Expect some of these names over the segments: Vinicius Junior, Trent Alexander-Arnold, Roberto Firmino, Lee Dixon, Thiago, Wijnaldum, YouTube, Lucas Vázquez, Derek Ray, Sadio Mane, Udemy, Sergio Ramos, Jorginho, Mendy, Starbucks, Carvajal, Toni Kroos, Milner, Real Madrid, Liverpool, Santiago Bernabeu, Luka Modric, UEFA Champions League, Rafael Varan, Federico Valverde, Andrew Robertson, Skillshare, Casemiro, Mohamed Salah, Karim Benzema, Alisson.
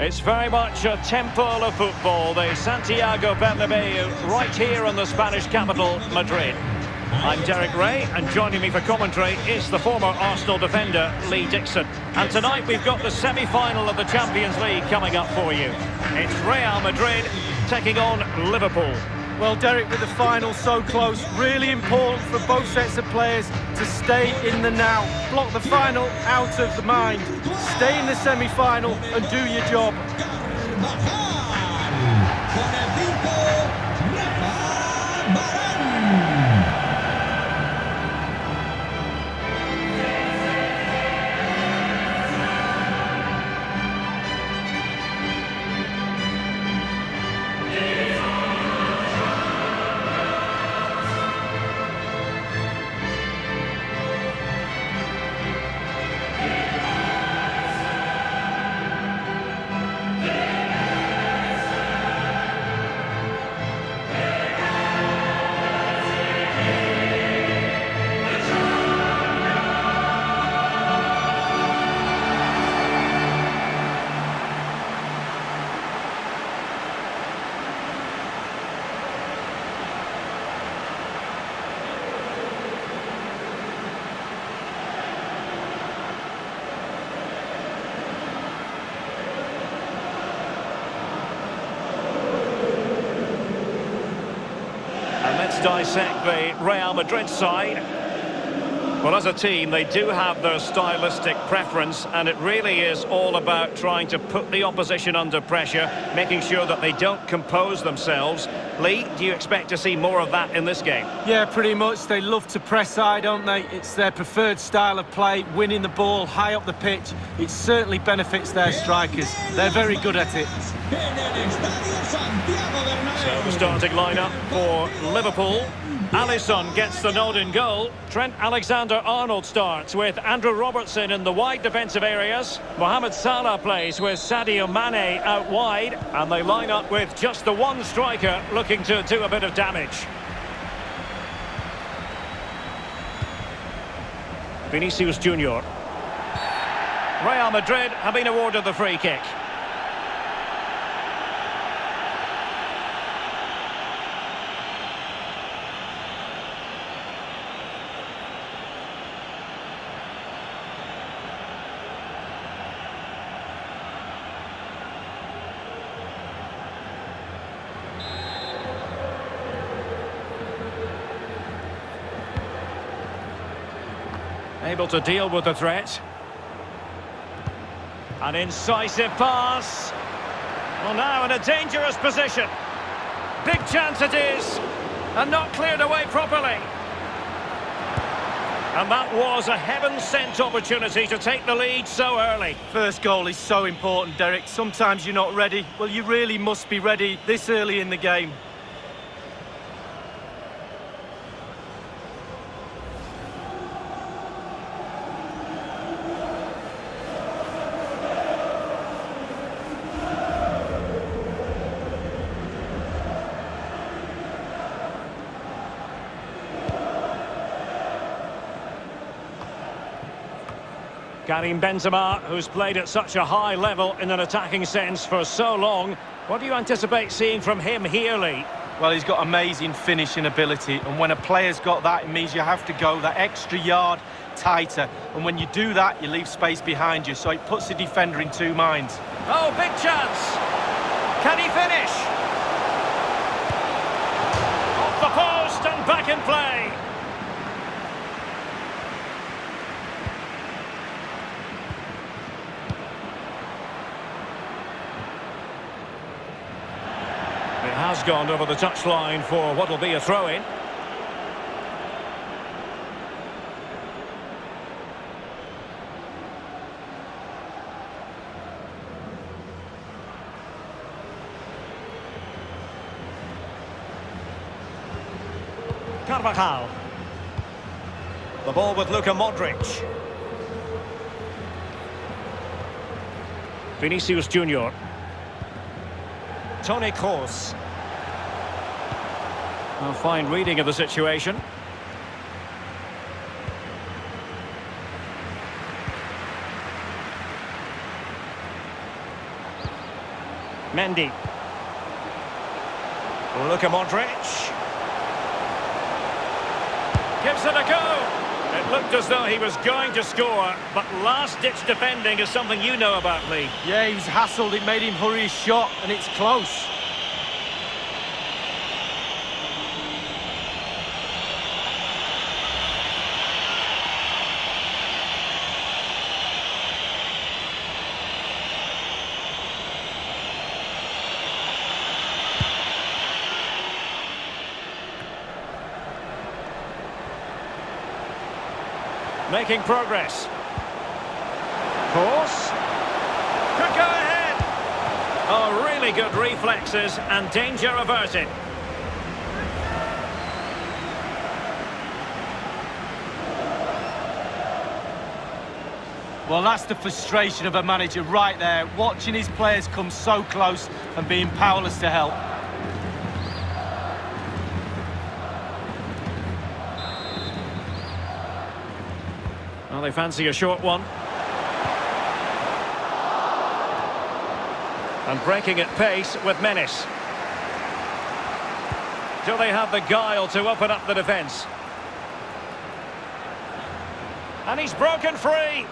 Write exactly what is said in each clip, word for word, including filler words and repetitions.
It's very much a temple of football, the Santiago Bernabeu, right here in the Spanish capital, Madrid. I'm Derek Ray, and joining me for commentary is the former Arsenal defender, Lee Dixon. And tonight we've got the semi-final of the Champions League coming up for you. It's Real Madrid taking on Liverpool. Well, Derek, with the final so close, really important for both sets of players to stay in the now. Block the final out of the mind. Stay in the semi-final and do your job. Dissect the Real Madrid side. Well, as a team, they do have their stylistic preference, and it really is all about trying to put the opposition under pressure, making sure that they don't compose themselves. Lee, do you expect to see more of that in this game? Yeah, pretty much. They love to press high, don't they? It's their preferred style of play, winning the ball high up the pitch. It certainly benefits their strikers. They're very good at it. So the starting lineup for Liverpool. Alisson gets the nod in goal. Trent Alexander-Arnold starts with Andrew Robertson in the wide defensive areas. Mohamed Salah plays with Sadio Mane out wide. And they line up with just the one striker looking to do a bit of damage. Vinicius Junior. Real Madrid have been awarded the free kick. Able to deal with the threat. An incisive pass. Well, now in a dangerous position. Big chance it is, and not cleared away properly. And that was a heaven-sent opportunity to take the lead so early. First goal is so important, Derek. Sometimes you're not ready. Well, you really must be ready this early in the game. Karim Benzema, who's played at such a high level in an attacking sense for so long. What do you anticipate seeing from him here, Lee? Well, he's got amazing finishing ability, and when a player's got that, it means you have to go that extra yard tighter. And when you do that, you leave space behind you, so it puts the defender in two minds. Oh, big chance! Can he finish? Off the post and back in play. Has gone over the touchline for what will be a throw-in. Carvajal. The ball with Luka Modric. Vinicius Junior. Toni Kroos. A fine reading of the situation. Mendy. Luka Modric. Gives it a go. It looked as though he was going to score, but last-ditch defending is something you know about, Lee. Yeah, he was hassled, it made him hurry his shot, and it's close. Making progress. Kroos. Could go ahead. Oh, really good reflexes and danger averted. Well, that's the frustration of a manager right there, watching his players come so close and being powerless to help. Well, they fancy a short one. And breaking at pace with menace. Do they have the guile to open up the defence? And he's broken free.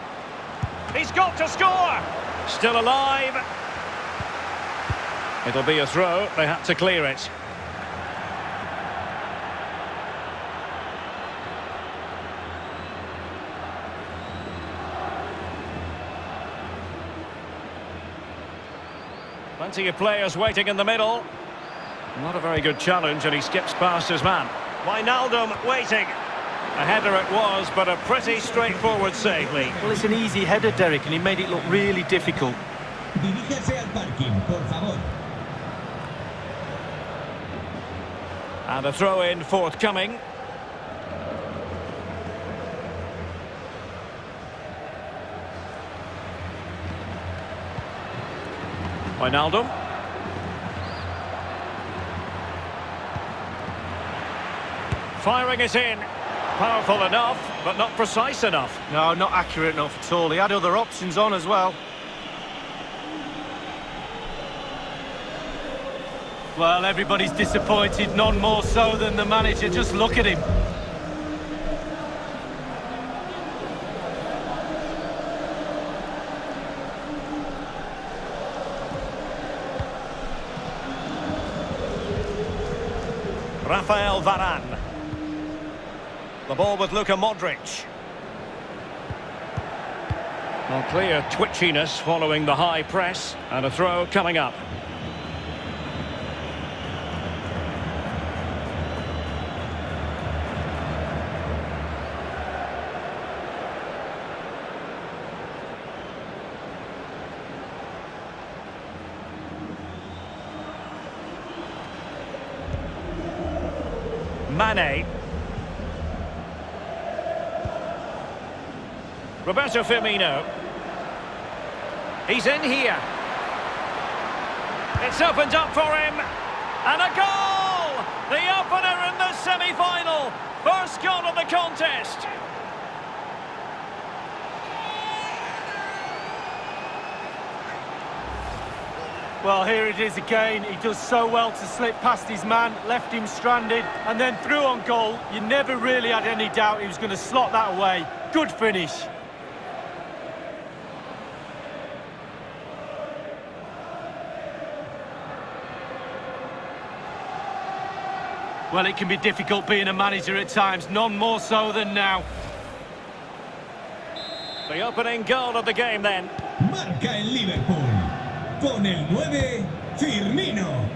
He's got to score. Still alive. It'll be a throw. They had to clear it. Plenty of players waiting in the middle. Not a very good challenge, and he skips past his man. Wijnaldum waiting. A header it was, but a pretty straightforward save, Lee. Well, it's an easy header, Derek, and he made it look really difficult. Diríjase al parking, por favor. And a throw-in forthcoming. Wijnaldum. Firing it in. Powerful enough, but not precise enough. No, not accurate enough at all. He had other options on as well. Well, everybody's disappointed, none more so than the manager. Just look at him. Rafael Varan. The ball with Luka Modric. Well, clear twitchiness following the high press, and a throw coming up. Mane. Roberto Firmino. He's in here. It's opened up for him. And a goal! The opener in the semi-final. First goal of the contest. Well, here it is again. He does so well to slip past his man, left him stranded, and then through on goal. You never really had any doubt he was going to slot that away. Good finish. Well, it can be difficult being a manager at times, none more so than now. The opening goal of the game, then. Marca el Liverpool. Con el nine, Firmino.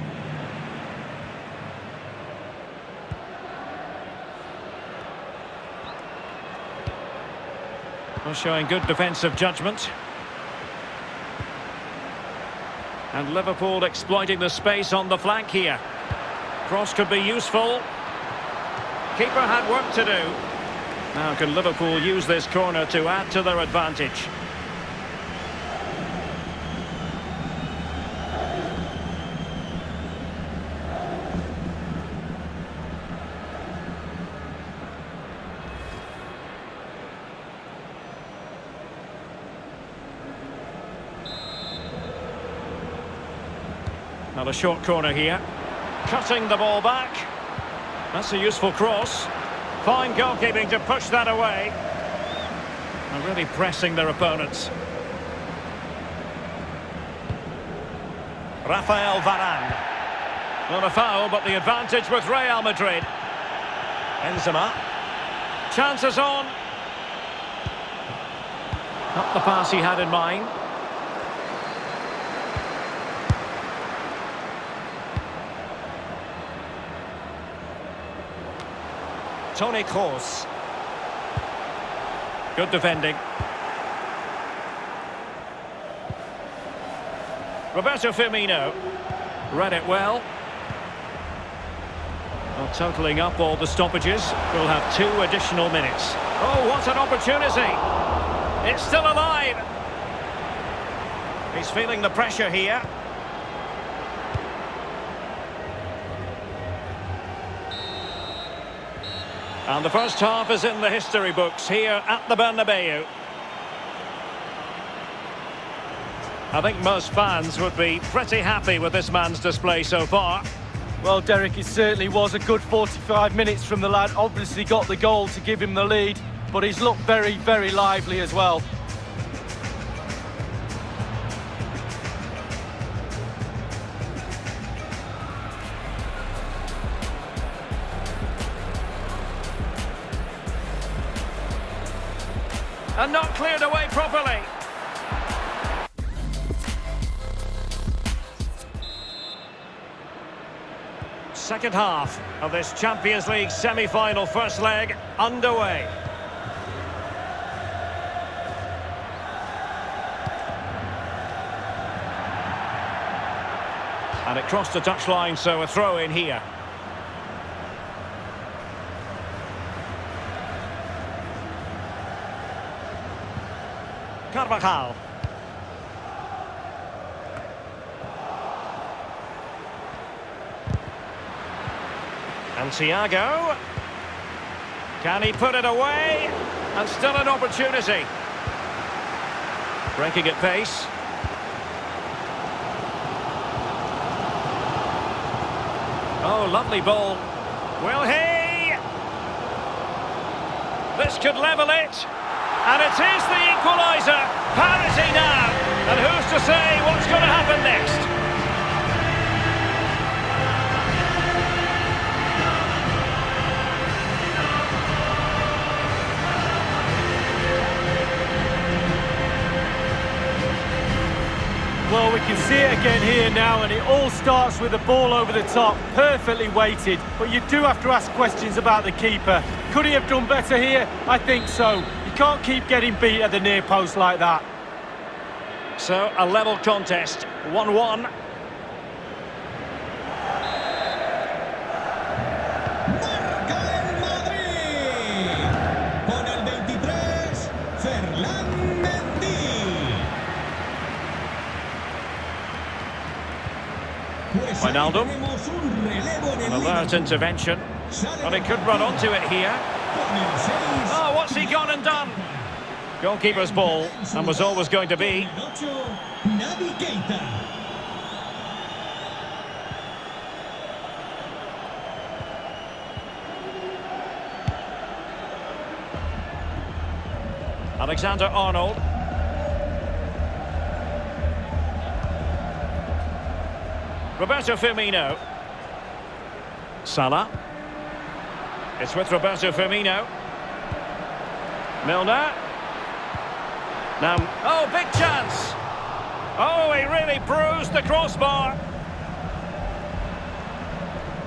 Well, showing good defensive judgment. And Liverpool exploiting the space on the flank here. Cross could be useful. Keeper had work to do. Now can Liverpool use this corner to add to their advantage? Another short corner here. Cutting the ball back. That's a useful cross. Fine goalkeeping to push that away. And really pressing their opponents. Rafael Varan. Not a foul, but the advantage with Real Madrid. Benzema. Chances on. Not the pass he had in mind. Toni Kroos. Good defending. Roberto Firmino read it well. Well, totalling up all the stoppages, we'll have two additional minutes. Oh, what an opportunity! It's still alive. He's feeling the pressure here. And the first half is in the history books here at the Bernabeu. I think most fans would be pretty happy with this man's display so far. Well, Derek, it certainly was a good forty-five minutes from the lad. Obviously got the goal to give him the lead, but he's looked very, very lively as well. And not cleared away properly. Second half of this Champions League semi-final first leg underway. And it crossed the touchline, so a throw in here. Carvajal. And Thiago, can he put it away? And still an opportunity. Breaking at pace. Oh, lovely ball. Will he? This could level it. And it is the equaliser. Parity now. And who's to say what's going to happen next? Well, we can see it again here now, and it all starts with the ball over the top, perfectly weighted. But you do have to ask questions about the keeper. Could he have done better here? I think so. You can't keep getting beat at the near post like that. So, a level contest, one one. Wijnaldum, an alert intervention, and he could run onto it here. Oh, what's he gone and done? Goalkeeper's ball, and was always going to be. Alexander-Arnold. Roberto Firmino. Salah. It's with Roberto Firmino. Milner. Now, oh, big chance. Oh, he really bruised the crossbar.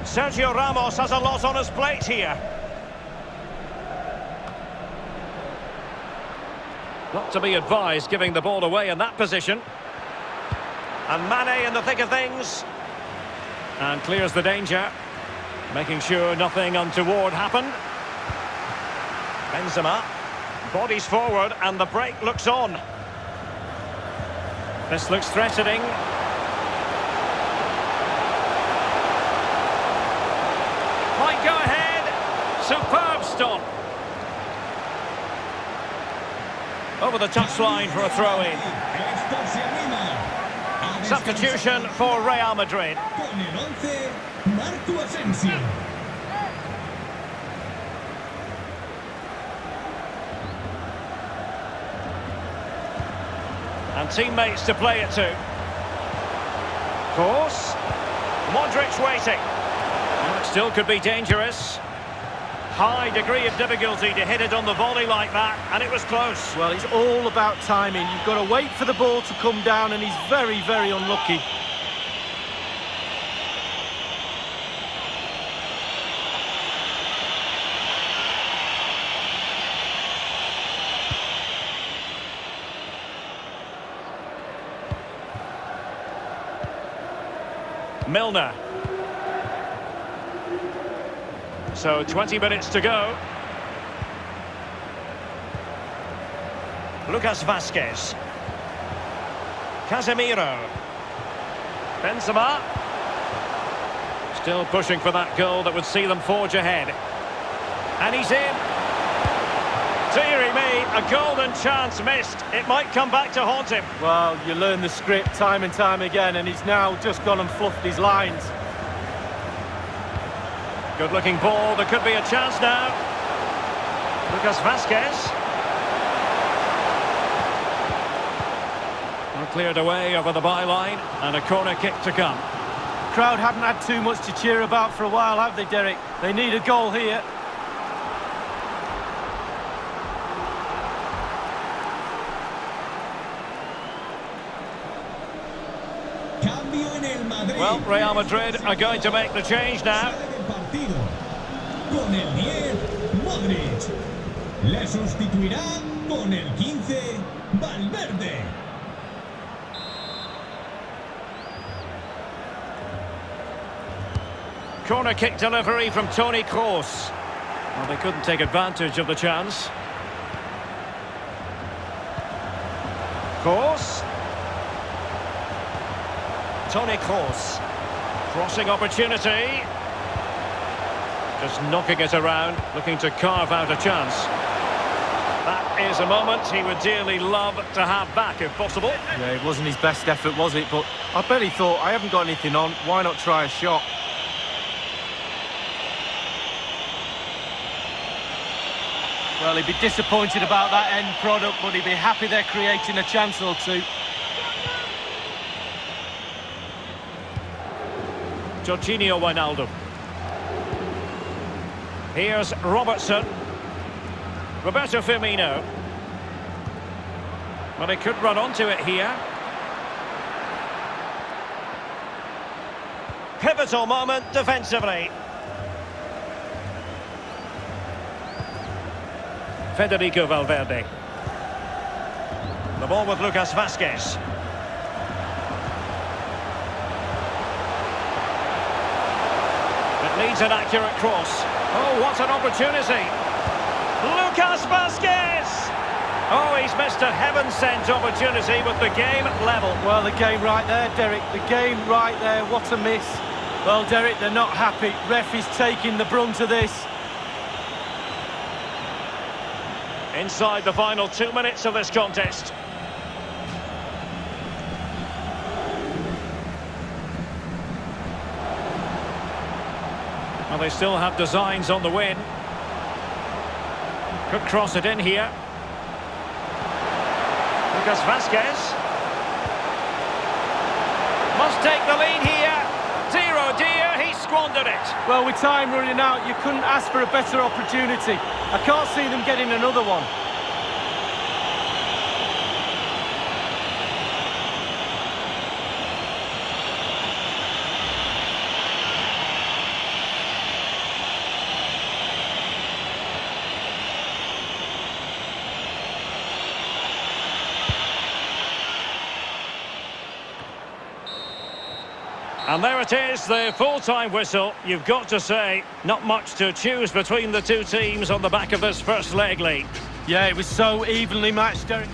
Sergio Ramos has a lot on his plate here. Not to be advised giving the ball away in that position. And Mane in the thick of things. And clears the danger, making sure nothing untoward happened. Benzema bodies forward and the break looks on. This looks threatening. Might go ahead. Superb stop. Over the touchline for a throw-in. Substitution for Real Madrid. And teammates to play it to. Kroos. Modric's waiting. And it still could be dangerous. High degree of difficulty to hit it on the volley like that, and it was close. Well, it's all about timing. You've got to wait for the ball to come down, and he's very, very unlucky. Milner. So twenty minutes to go. Lucas Vázquez. Casemiro. Benzema. Still pushing for that goal that would see them forge ahead. And he's in. Deary me, a golden chance missed. It might come back to haunt him. Well, you learn the script time and time again, and he's now just gone and fluffed his lines. Good-looking ball, there could be a chance now. Lucas Vázquez. Cleared away over the byline, and a corner kick to come. The crowd haven't had too much to cheer about for a while, have they, Derek? They need a goal here. Well, Real Madrid are going to make the change now. Con el diez, Modric. Le sustituirá con el quince, Valverde. Corner kick delivery from Toni Kroos. Well, they couldn't take advantage of the chance. Kroos. Toni Kroos. Crossing opportunity. Just knocking it around, looking to carve out a chance. That is a moment he would dearly love to have back, if possible. Yeah, it wasn't his best effort, was it? But I bet he thought, I haven't got anything on, why not try a shot? Well, he'd be disappointed about that end product, but he'd be happy they're creating a chance or two. Jorginho Wijnaldum. Here's Robertson. Roberto Firmino. Well, he could run onto it here. Pivotal moment defensively. Federico Valverde. The ball with Lucas Vázquez. Needs an accurate cross. Oh, what an opportunity. Lucas Vázquez! Oh, he's missed a heaven-sent opportunity with the game level. Well, the game right there, Derek. The game right there. What a miss. Well, Derek, they're not happy. Ref is taking the brunt of this. Inside the final two minutes of this contest. Well, they still have designs on the win. Could cross it in here. Lucas Vázquez. Must take the lead here. Dear, oh dear, he squandered it. Well, with time running out, you couldn't ask for a better opportunity. I can't see them getting another one. And there it is, the full-time whistle. You've got to say, not much to choose between the two teams on the back of this first leg league. Yeah, it was so evenly matched, Derek.